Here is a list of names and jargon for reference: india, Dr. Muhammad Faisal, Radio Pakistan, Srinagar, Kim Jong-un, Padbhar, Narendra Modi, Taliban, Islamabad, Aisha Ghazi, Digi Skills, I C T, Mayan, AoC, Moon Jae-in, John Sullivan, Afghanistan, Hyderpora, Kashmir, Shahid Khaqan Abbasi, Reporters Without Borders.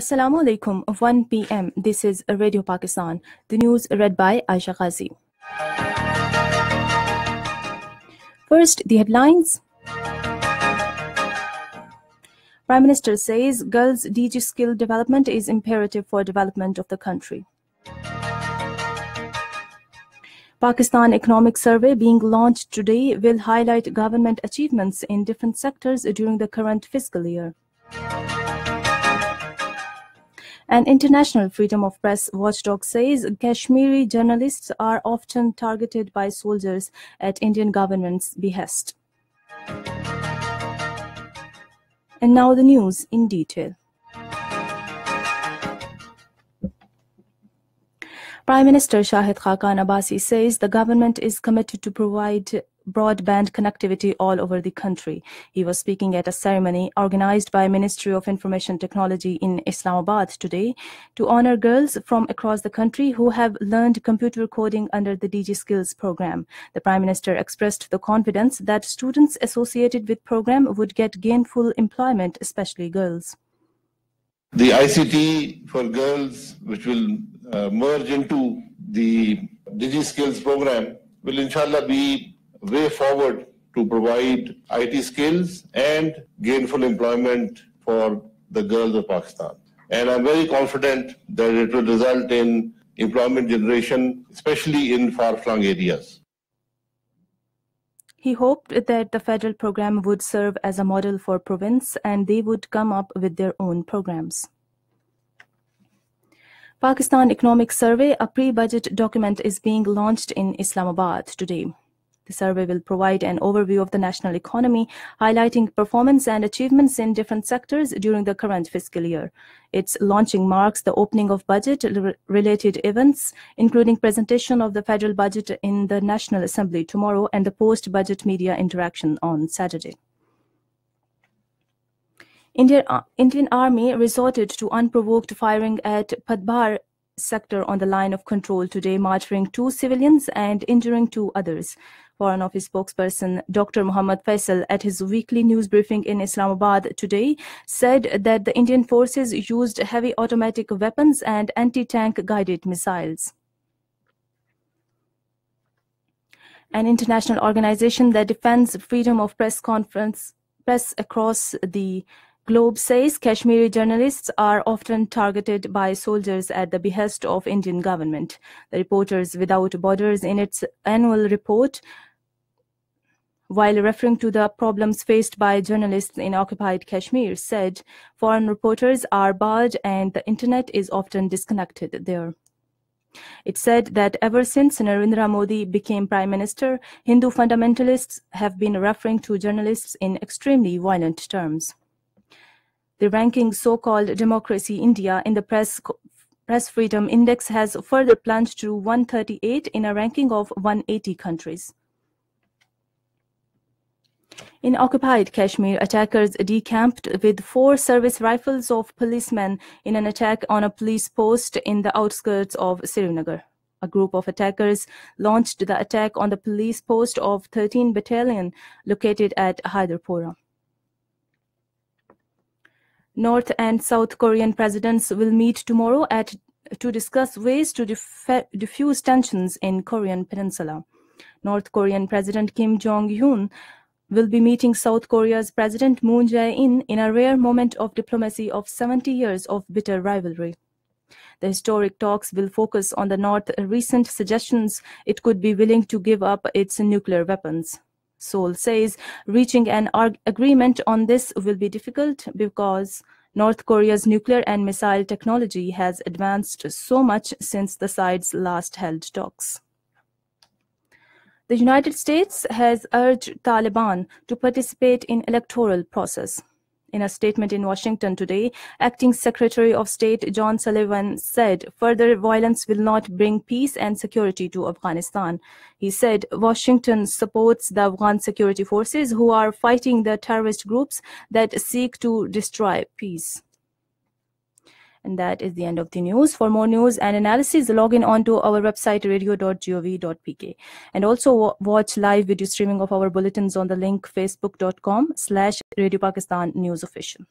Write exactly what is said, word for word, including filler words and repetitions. Assalamu alaikum of one p m This is Radio Pakistan. The news read by Aisha Ghazi. First, the headlines. Prime Minister says girls' Digi skill development is imperative for development of the country. Pakistan Economic Survey being launched today will highlight government achievements in different sectors during the current fiscal year. An international freedom of press watchdog says Kashmiri journalists are often targeted by soldiers at Indian government's behest. And now the news in detail. Prime Minister Shahid Khaqan Abbasi says the government is committed to provide broadband connectivity all over the country. He was speaking at a ceremony organized by Ministry of Information Technology in Islamabad today to honor girls from across the country who have learned computer coding under the Digi Skills program. The Prime Minister expressed the confidence that students associated with program would get gainful employment, especially girls. The I C T for girls, which will uh, merge into the Digi Skills program, will inshallah be way forward to provide I T skills and gainful employment for the girls of Pakistan. And I'm very confident that it will result in employment generation, especially in far-flung areas. He hoped that the federal program would serve as a model for province and they would come up with their own programs. Pakistan Economic Survey, a pre-budget document, is being launched in Islamabad today. The survey will provide an overview of the national economy, highlighting performance and achievements in different sectors during the current fiscal year. Its launching marks the opening of budget-related events, including presentation of the federal budget in the National Assembly tomorrow and the post-budget media interaction on Saturday. India, uh, Indian Army resorted to unprovoked firing at Padbhar sector on the line of control today, martyring two civilians and injuring two others. Foreign Office spokesperson Doctor Muhammad Faisal, at his weekly news briefing in Islamabad today, said that the Indian forces used heavy automatic weapons and anti-tank guided missiles. An international organization that defends freedom of press conference press across the Globe says Kashmiri journalists are often targeted by soldiers at the behest of Indian government. The Reporters Without Borders, in its annual report, while referring to the problems faced by journalists in occupied Kashmir, said foreign reporters are barred and the internet is often disconnected there. It said that ever since Narendra Modi became Prime Minister, Hindu fundamentalists have been referring to journalists in extremely violent terms. The ranking so-called Democracy India in the Press, Press Freedom Index has further plunged to one thirty-eight in a ranking of one hundred eighty countries. In occupied Kashmir, attackers decamped with four service rifles of policemen in an attack on a police post in the outskirts of Srinagar. A group of attackers launched the attack on the police post of thirteen Battalion located at Hyderpora. North and South Korean presidents will meet tomorrow at, to discuss ways to diffuse tensions in Korean Peninsula. North Korean President Kim Jong-un will be meeting South Korea's President Moon Jae-in in a rare moment of diplomacy of seventy years of bitter rivalry. The historic talks will focus on the North's recent suggestions it could be willing to give up its nuclear weapons. Seoul says reaching an agreement on this will be difficult because North Korea's nuclear and missile technology has advanced so much since the sides last held talks. The United States has urged Taliban to participate in electoral process. In a statement in Washington today, Acting Secretary of State John Sullivan said further violence will not bring peace and security to Afghanistan. He said Washington supports the Afghan security forces who are fighting the terrorist groups that seek to destroy peace. And that is the end of the news. For more news and analysis, log in onto our website radio dot gov dot p k and also watch live video streaming of our bulletins on the link facebook dot com slash Radio Pakistan News Official.